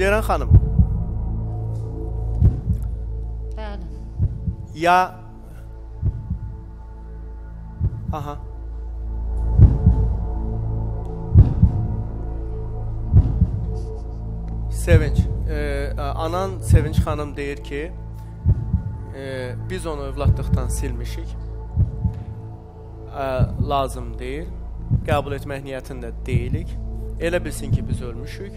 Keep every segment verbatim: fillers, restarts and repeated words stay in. Ceyran xanım. Bəli. Ya... Aha. Sevinç. Ee, anan Sevinç xanım deyir ki, e, biz onu övladlıqdan silmişik. E, lazım deyil. Qəbul etmək niyyətində deyilik. Elə bilsin ki, biz ölmüşük.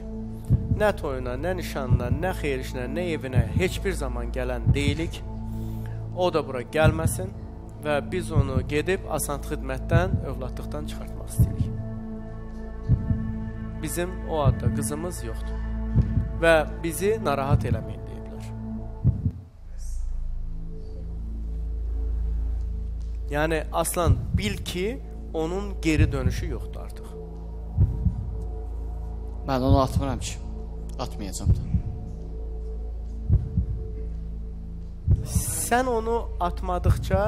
Nə toyuna, nə nişanına, nə xeyir işinə, nə evinə heç bir zaman gələn deyilik. O da bura gəlməsin və biz onu gedib asant xidmətdən, övladlıqdan çıxartmaq istəyirik. Bizim o adda qızımız yoxdur və bizi narahat eləməyin deyiblər. Yəni, Aslan, bil ki, onun geri dönüşü yoxdur artıq. Mən onu atmıram ki, atmayacam da. Sən onu atmadıqca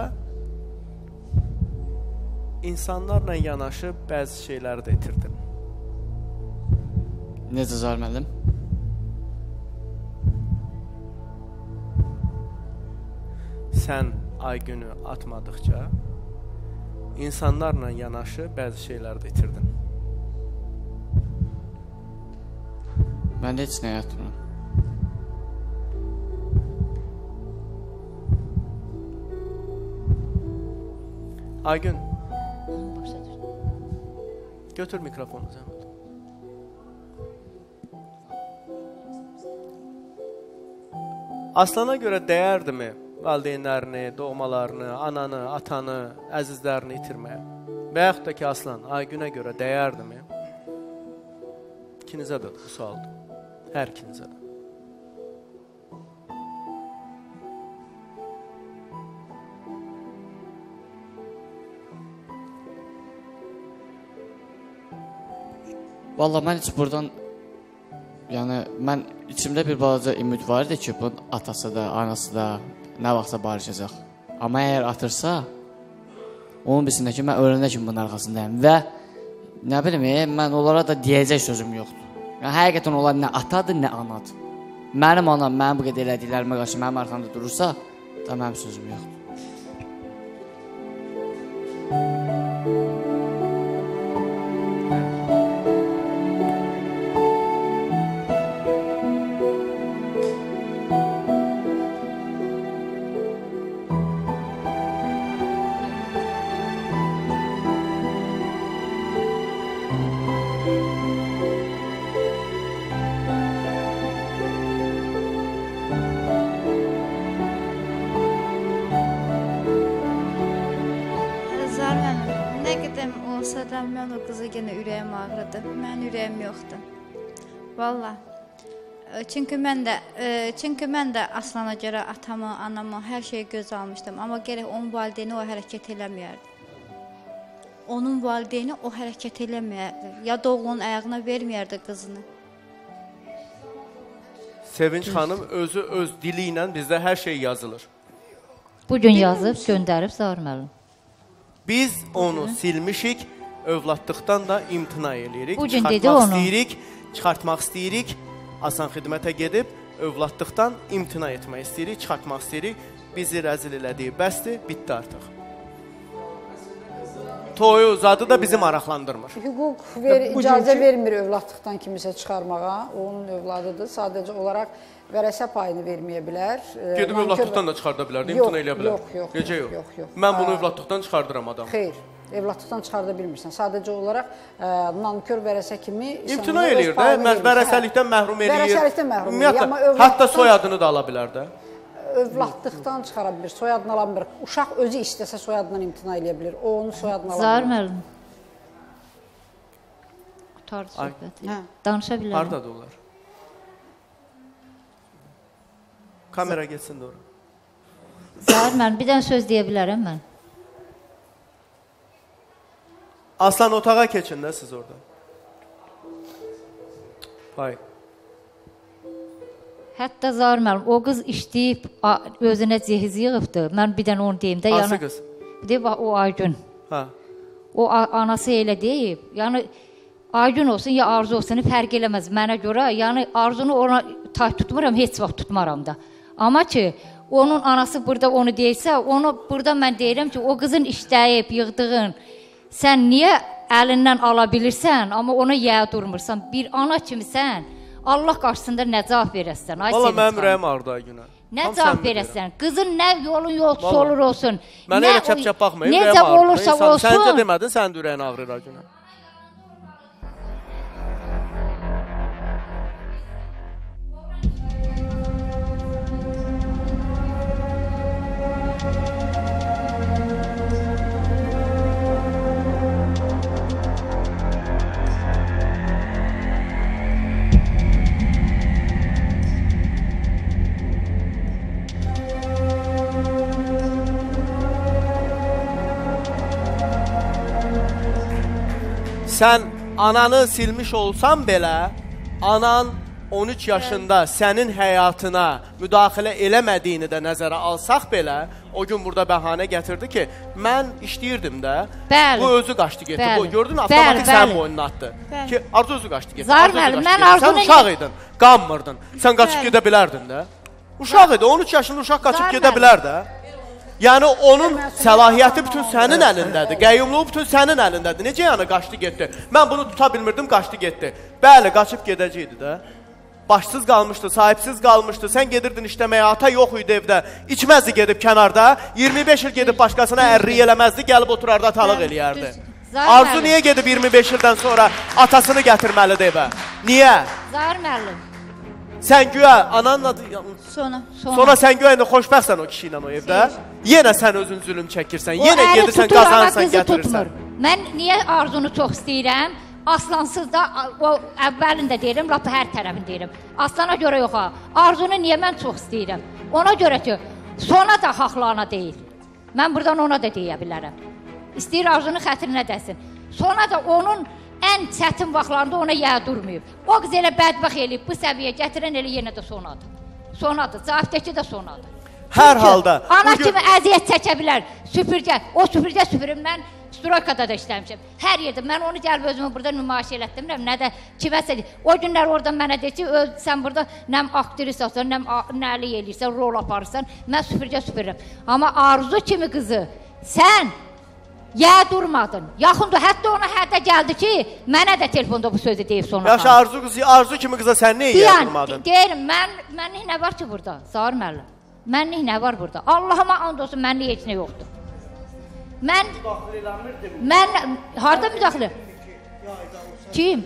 insanlarla yanaşı bəzi şeyləri də itirdin. Necə Zahir müəllim? Sən Aygünü atmadıqca insanlarla yanaşı bəzi şeyləri də itirdin. Mən heç nəyə atmıram. Aygün, götür mikrofonu zəhmət. Aslana görə dəyərdimi valideynlərini, doğmalarını, ananı, atanı, əzizlərini itirməyə? Və yaxud da ki, Aslan, Aygünə görə dəyərdimi? İkinizə də bu sualdır. Hər ikinizə də. Valla mən hiç buradan, yəni mən içimdə bir balaca ümid var idi ki, bunun atası da, anası da nə vaxtsa barışacaq. Amma əgər atırsa, onun bilsin ki, mən öyrənə kimi bunun arxasındayım və nə bilim, mən onlara da deyəcək sözüm yoxdur. Həqiqətən onlar nə atadır, nə anadır. Mənim anam mənim bu qədər elədiklərimə qarşı mənim arxamda durursa, da mənim sözüm yoxdur. Valla, çünki mən də, çünki mən də Aslana görə atamı, anamı, hər şeyi göz almışdım. Amma gerək onun valideyni o hərəkət eləməyərdi. Onun valideyni o hərəkət eləməyərdi. Ya da oğlunun ayağına verməyərdi qızını. Sevinç xanım özü öz dili ilə bizdə hər şey yazılır. Bugün yazıb, göndərib Zaur müəllim. Biz onu silmişik, övladlıqdan da imtina eləyirik, çıxartmaq istəyirik. Çıxartmaq istəyirik, asan xidmətə gedib, övladlıqdan imtina etmək istəyirik, çıxartmaq istəyirik. Bizi rəzil elədiyi bəsdir, bitdi artıq. Toyu uzadı da bizi maraqlandırmır. Hüquq icazə vermir övladlıqdan kimisə çıxarmağa, onun övladıdır. Sadəcə olaraq vərəsə payını verməyə bilər. Gedib övladlıqdan da çıxarda bilər, imtina eləyə bilər. Yox, yox, yox. Mən bunu övladlıqdan çıxardıram adam. Xeyr. Evlatlıqdan çıxarda bilmirsən. Sadəcə olaraq nankör vərəsə kimi... İmtina eləyir də, vərəsəlikdən məhrum eləyir. Hətta soyadını da ala bilər də. Övladlıqdan çıxara bilir, soyadını alan bilir. Uşaq özü istəsə soyadından imtina eləyə bilir. O, onun soyadını ala bilir. Zaur müəllim. Qutardı söhbəti. Danışa bilərəm. Haradadır onlar? Kamera geçsin doğru. Zaur müəllim, bir dənə söz deyə bilərəm mən. Aslan otağa keçin də siz orada. Hayır. Hətta Zaur müəllim, o qız işləyib, özünə cehiz yığıbdır. Mən bir dənə onu deyim də. Hansı qız? Deyib, o Aygün. O anası elə deyib. Yəni, Aygün olsun ya Arzu olsun, fərq eləməz mənə görə. Yəni Arzunu ona tay tutmuram, heç vaxt tutmaram da. Amma ki onun anası burada onu deyirsə, onu burada mən deyirəm ki, o qızın işləyib yığdığın sən niyə əlindən ala bilirsən, amma ona yaya durmursan. Bir ana kimi sən Allah qarşısında nə cavab verəsən? Valla mənim rəyim ardı Aygünə. Nə cavab verəsən? Qızın nə yolun yolcusu olur olsun. Mənə elə kəpçəb baxmayın, rəyim ardı. Sən də demədin, sən də ürəyini ağrır Aygünə. Sən ananı silmiş olsan belə, anan on üç yaşında sənin həyatına müdaxilə eləmədiyini də nəzərə alsaq belə, o gün burada bəhanə gətirdi ki, mən işləyirdim də, bu özü qaçdı getdi, bu gördün, avtomatik sən boynuna atdı ki, Arzu özü qaçdı getdi, sən uşaq idin, qanmırdın, sən qaçıb gedə bilərdin də, uşaq idi, on üç yaşında uşaq qaçıb gedə bilər də. Yəni onun səlahiyyəti bütün sənin əlindədir, qəyyumluğu bütün sənin əlindədir. Necə yəni qaçdı getdi? Mən bunu tuta bilmirdim, qaçdı getdi. Bəli, qaçıb gedəcəkdi də. Başsız qalmışdı, sahibsiz qalmışdı. Sən gedirdin işləməyə, ata yox idi evdə. İçməzdi gedib kənarda, iyirmi beş il gedib başqasına ərriyə eləməzdi, gəlib oturarda talıq eləyərdi. Arzu niyə gedib iyirmi beş ildən sonra atasını gətirməlidir evə? Niyə? Zahir müəllim. Sən güya ananla... Sonra sən güya indi xoşbəxtsən o kişi ilə o evdə. Yenə sən özün zülüm çəkirsən, yenə gedirsən, qazanırsan, gətirirsən. Mən niyə Arzunu çox istəyirəm? Aslansız da, əvvəlində deyirəm, lafı hər tərəfin deyirəm. Aslana görə yox ha, Arzunu niyə mən çox istəyirəm? Ona görə ki, sona da haqlarına deyil. Mən buradan ona da deyə bilərəm. İstəyir Arzunun xətrinə dəsin. Sona da onun... Ən çətin vaxtlarında ona yaya durmayıb. O qız elə bədbəx eləyib, bu səviyyə gətirən elə yenə də sonadır. Sonadır, cavabdəki də sonadır. Hər halda. Ana kimi əziyyət çəkə bilər. Süpürgə, o süpürgə süpürüm, mən Sturokada da işləmişəm. Hər yerdə, mən onu gəlb özümü burada nümayiş elətdirmirəm, nə də kiməsə deyir. O günlər oradan mənə deyir ki, sən burada nəm aktrisasan, nəm nəli eləyirsən, rol aparırsan, mən süpürgə süpürürəm. Amma Arzu kimi qızı, sən... Yə durmadın. Yaxındır, hətta ona hədə gəldi ki, mənə də telefonda bu sözü deyib sonra. Yaxşı, Arzu qızı, Arzu kimi qıza sən niyə yə durmadın? Deyirəm, mənlik nə var ki burada? Zahir müəllim, mənlik nə var burada? Allahıma and olsun, mənlik heç nə yoxdur. Mən... Müdaxilə eləmirdim. Mən... Harada müdaxilə? Kim?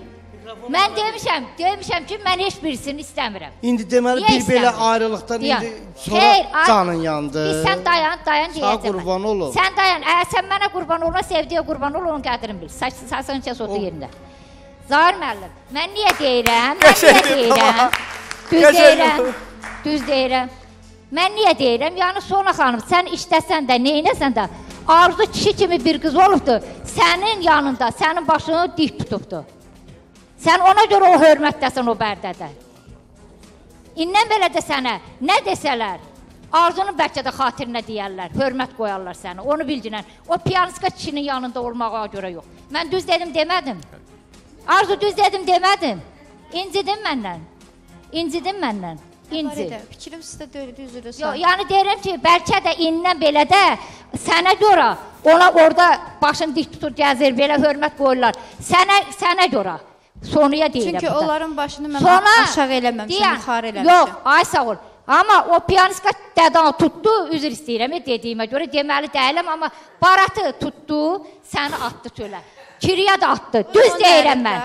Mən demişəm, demişəm ki, mən heç birisini istəmirəm. İndi deməli, bir belə ayrılıqdan indi sonra canın yandı. Sən dayan, dayan deyəcəm. Sən qurban olun. Sən dayan, əgər sən mənə qurban olun, sevdiyə qurban olun, onun qədrini bil. Saçın kəs otu yerində. Zahir müəllim, mən niyə deyirəm, mən niyə deyirəm, düz deyirəm, düz deyirəm. Mən niyə deyirəm, yəni Sona xanım, sən işləsən də, neynəsən də, Arzu kişi kimi bir qız olubdur, sənin yanında, sənin başını dik tutubdur. Sən ona görə o hörmətdəsən o bərdədə. İndən belə də sənə nə desələr, Arzunun bəlkə də xatirinə deyərlər, hörmət qoyarlar sənə, onu bilginən. O piyanistka kişinin yanında olmağa görə yox. Mən düz dedim demədim. Arzu düz dedim demədim. İncidim məndən. İncidim məndən. Fikrim sizdə dördü üzrə sağ. Yəni deyirəm ki, bəlkə də indən belə də sənə görə ona orada başını dik tutur, gəzir, belə hörmət qoyurlar. Sənə görə. Sonuya deyilə burada. Çünki onların başını mən aşağı eləməmişəm, yuxarı eləmişəm. Yox, ay sağ ol. Amma o piyanistka dədan tutdu, üzr istəyirəm, dediyimə görə deməli deyiləm, amma baratı tutdu, səni atdı çölə. Kiriyə də atdı, düz deyirəm mən.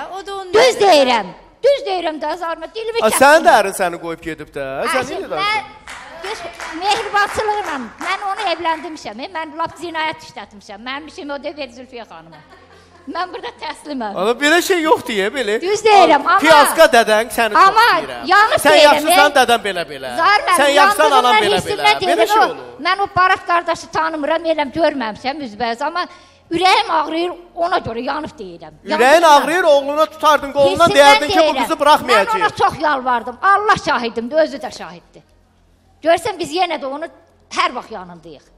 Düz deyirəm, düz deyirəm də, zarmə, dilimi kəsdim. Sən də ərin səni qoyub gedib də, sən niyə edəmsin? Mehribansılığım, mən onu evləndirmişəm, mən lap cinayət işlətmişəm, mənim işim o deyə ver Zülfiyə xanıma. Mən burada təsliməm. Belə şey yoxdur ya, belə. Düz deyirəm, amma... Piyaska dədən səni çox deyirəm. Sən yaxşısan dədən belə-belə. Sən yaxşısan anam belə-belə. Belə şey olur. Mən o barak qardaşı tanımıram, eləm görməmişəm üzbəyiz, amma ürəyim ağrıyır, ona görə yanıb deyirəm. Ürəyin ağrıyır, oğluna tutardın, qolundan deyərdin ki, bu qızı bıraxmayacaq. Mən ona çox yalvardım, Allah şahidimdir, özü də şahiddir. Görsəm, biz yenə də onu hər vaxt yanındayıq.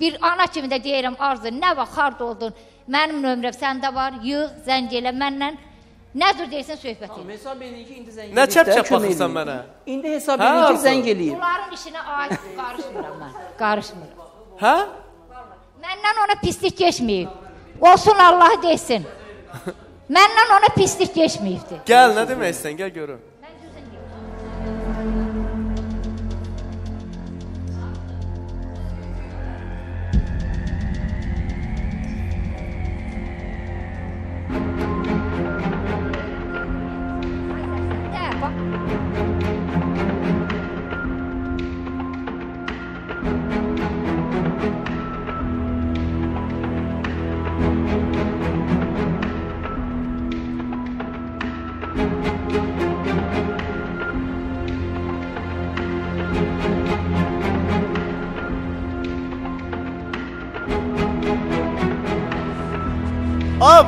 Bir ana kimi də deyirəm, Arzu, nə vaxt harda oldun? Mənim nömrəm səndə var, yığ, zəng elə mənlə. Nədir deyirsən, söhbət edin. Hesab edin ki, indi zəng edin. Nə çəp-çəp baxırsan mənə? İndi hesab edin ki, zəng edin. Bunların işinə aid qarışmıram mən, qarışmıram. Hə? Məndən ona pislik geçməyib. Olsun Allah deysin. Məndən ona pislik geçməyibdir. Gəl, nə demək istəyən, gəl görün.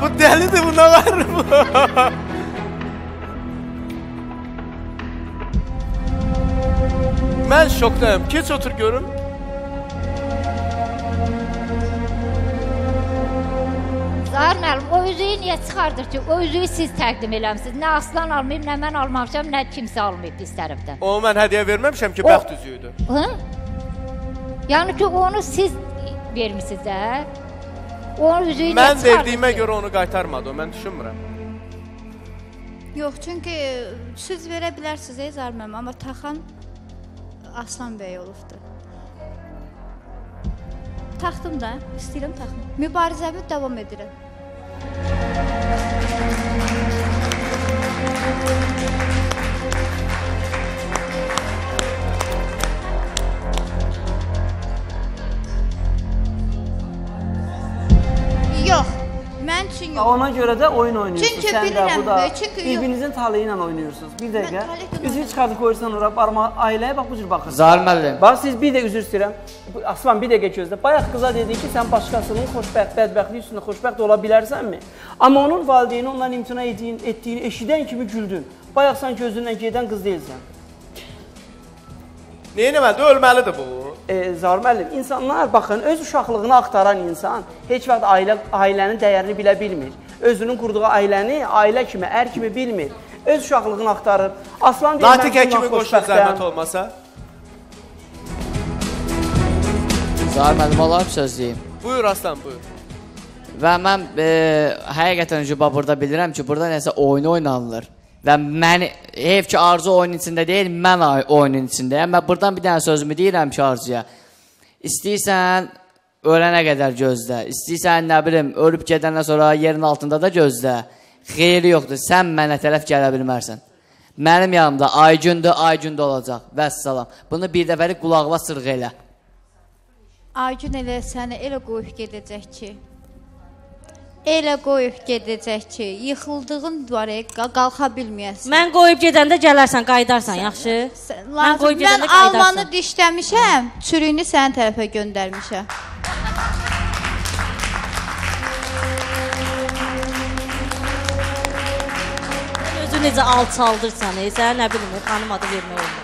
Bu delidir, buna var mı? Ben şoktayım. Geç otur görüm. Zahir müəllim, o üzüyü niye çıxardır ki? O üzüyü siz təqdim eləmişsiniz. Nə Aslan almayıb, nə mən almamışam, nə kimsə almayıb biz tərəfdən. O, mən hediyə verməmişəm ki, bəxt üzüyüdür. Hı? Yani ki, onu siz vermişsiniz, hə? Mən verdiyimə görə onu qaytarmadı, o mən düşünmürəm. Yox, çünki siz verə bilərsiniz, ey zarməm, amma taxan Aslan bəy olubdur. Taxdım da, istəyirəm taxdım. Mübarizəmi davam edirəm. Ona görə də oyun oynuyorsunuz. Sən də bu da birbirinizin taliyi ilə oynuyorsunuz. Bir dəqiqə. Üzü çıxartı qoyursan ora, ailəyə bax bu cür baxırsınız. Zahir müəllim. Bax siz bir də üzür istəyirəm. Aslan bir dəqiqə gözlə. Bayaq qıza dedi ki, sən başqasının xoşbəxt, bədbəxtliyi üstündə xoşbəxt ola bilərsənmi? Amma onun valideyni ondan imtina etdiyini eşidən kimi güldün. Bayaq sanki özündən gedən qız deyilsən. Neyin əməlidir? Ölməlidir bu. Zahir müəllim, insanlar baxın, öz uşaqlığını axtaran insan heç vaxt ailənin dəyərini bilə bilmir. Özünün qurduğu ailəni ailə kimi, ər kimi bilmir. Öz uşaqlığını axtarır. Aslan deyir, mən bundan xoşbəxtəm. Natiq Həkimi qoşun zəhmət olmasa. Zahir müəllim, olaraq söz deyim. Buyur Aslan, buyur. Və mən həqiqətən ucuba burada bilirəm ki, burada nəsə oyunu oynanılır. Və məni, heyf ki, Arzu oyunun içində deyil, mən oyunun içindəyəm. Mən buradan bir dənə sözümü deyirəm ki, Arzuya, istəyirsən, ölənə qədər gözlə, istəyirsən, nə bilim, ölüb gedəndən sonra yerin altında da gözlə, xeyri yoxdur, sən mənə tərəf gələ bilmərsən. Mənim yanımda Aygündür, Aygündə olacaq, vəssalam. Bunu bir dəfəlik qulağıma sırğa elə. Aygün elə səni elə qoyub gedəcək ki, elə qoyub gedəcək ki, yıxıldığın duvarı qalxa bilməyəsin. Mən qoyub gedəndə gələrsən, qaydarsan, yaxşı? Mən qoyub gedəndə qaydarsan. Mən almanı dişləmişəm, çürüyünü sənə tərəfə göndərmişəm. Mən özü necə alçaldırsan, sənə nə bilmir, xanım adı vermək olmur.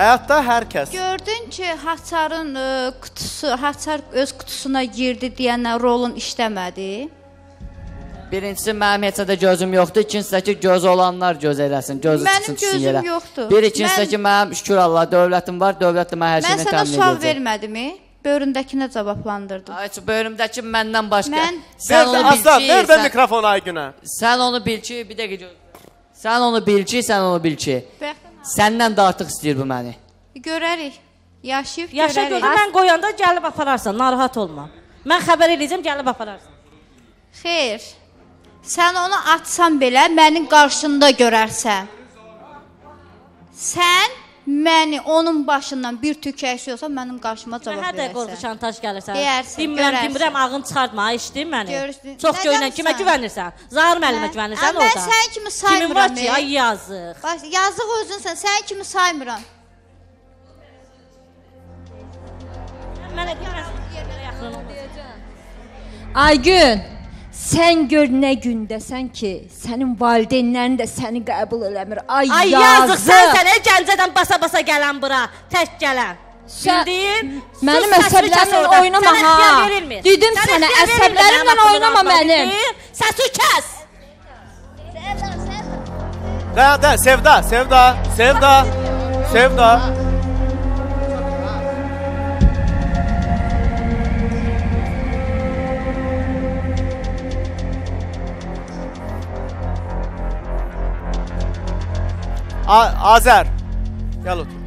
Həyatda hər kəs. Gördün ki, haçarın qutusu, haçar öz qutusuna girdi deyənlə rolun işləmədi. Birincisi, mənim heç də gözüm yoxdur. İkincisi ki, göz olanlar göz eləsin. Mənim gözüm yoxdur. Bir ikincisi ki, mənim şükür Allah, dövlətim var, dövlətim hər şeyini təmin edəcək. Mən sənə sual vermədimi? Böyrümdəkinə cavablandırdım. Heç, böyrümdəki məndən başqa. Aslan, ver də mikrofonu Aygünə. Sən onu bil ki, bir dəqiq göz. Sən onu bil ki, sən onu bil ki. Səndən də artıq istəyir bu məni. Görərik, yaşayıb görərik. Yaşa gözü mən qoyanda gəlib apararsan, narahat olma. Mən xəbər edəcəm, gəlib apararsan. Xeyr, sən onu atsan belə, mənim qarşında görərsən. Sən məni onun başından bir tükəşiyorsan, mənim qarşıma cavab verərsən. Hə də qorxu şantaj gəlirsən. Deyərsən, görərsən. Bilmirəm, bilmirəm, ağın çıxartma, işləyim məni. Çox göynən, kimə güvənirsən? Zahir müəllimə güvənirsən orada. Mən sən kimi saymıram. Kimin var ki, ay yazıq. Yazıq özünsən, sən kimi saymıram. Mənə deyərsən, yerlərə yaxın olmasın. Aygün, Sən gör nə gündəsən ki, sənin valideynlərin də səni qəbul eləmir. Ay, ay yazıq, sən sənə gəncədən basa-basa gələn bura, tək gələn. Güldüyüm, mənim əsəblərimlə oynama ha. Dedim sənə, əsəblərimlə oynama mənim. Səsi kəs. Də, də, Sevda, Sevda, Sevda, Sevda. Azer, gel otur.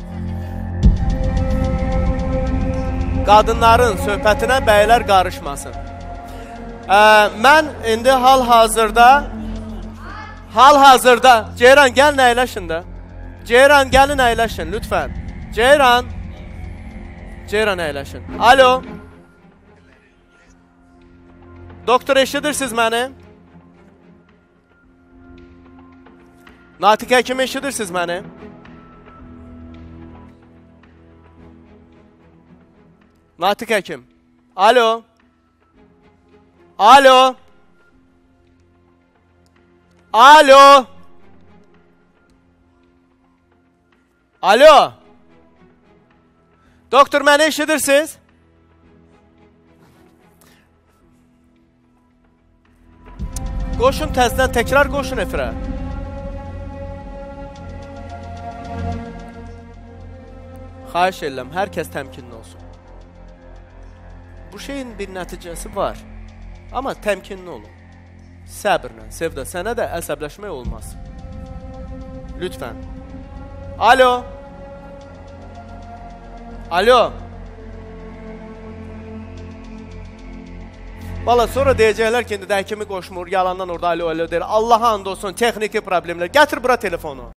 Kadınların söhbətinə bəylər qarışmasın. Mən indi hal-hazırda, hal-hazırda, Ceyran gəlin əyləşin də. Ceyran gəlin əyləşin, lütfən. Ceyran, Ceyran əyləşin. Alo. Doktor eşidirsiniz məni? Natiq Həkim eşidirsiniz məni? Natiq Həkim. Alo. Alo. Alo. Alo. Doktor məni eşidirsiniz? Qoşun təzdən, təkrar qoşun efirə. Xahiş edirəm, hər kəs təmkinli olsun. Bu şeyin bir nəticəsi var, amma təmkinli olun. Səbirlə, Sevda, sənə də əsəbləşmək olmaz. Lütfən. Alo. Alo. Valla, sonra deyəcəklər ki, indi də həkimi qoşmur, yalandan orada alo, alo deyil. Allaha and olsun, texniki problemlər. Gətir bura telefonu.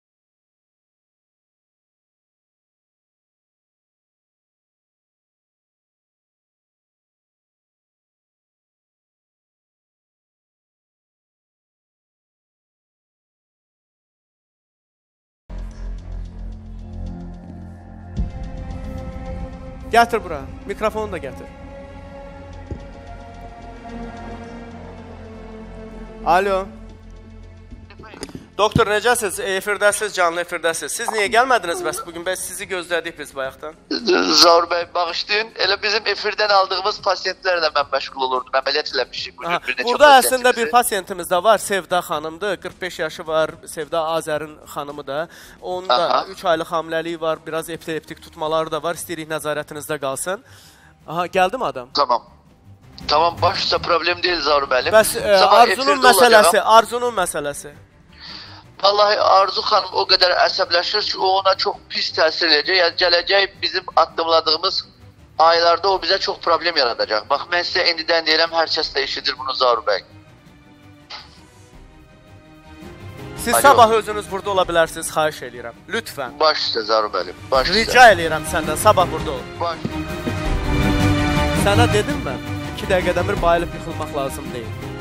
Gətir bura, mikrofonu da gətir. Alo. Doktor, necəsiz? Efirdəsiz, canlı efirdəsiz. Siz niyə gəlmədiniz bəs bugün? Bəs sizi gözlədik biz bayaqdan. Zaur bəy, bağışlayın. Elə bizim efirdən aldığımız pasiyentlərlə mən məşğul olurdum. Əməliyyat eləmişik. Burada əslində bir pasiyentimiz də var. Sevda xanımdır. qırx beş yaşı var. Sevda Azərin xanımı da. Onun da üç aylıq hamiləliyi var. Biraz epileptik tutmaları da var. İstəyirik nəzarətinizdə qalsın. Aha, gəldi mi adam? Tamam. Tamam, başsa problem deyil Zaur bəlim. Bəs Arzunun məsələsi, Arzunun məsələsi. Vallahi Arzu xanım o qədər əsəbləşir ki, o ona çox pis təsir edəcək. Yəni, gələcək bizim addımladığımız aylarda o bizə çox problem yaradacaq. Bax, mən sizə indidən deyirəm, hər kəs də eşidir bunu Zaur bəy. Siz sabah özünüz burada ola bilərsiniz, xahiş edirəm. Lütfən. Baş üstə Zaur bəyim, baş üstə. Rica edirəm səndən, sabah burada ol. Baş üstə. Sənə dedim mən, iki dəqiqədən bir bayılıb yıxılmaq lazım deyil.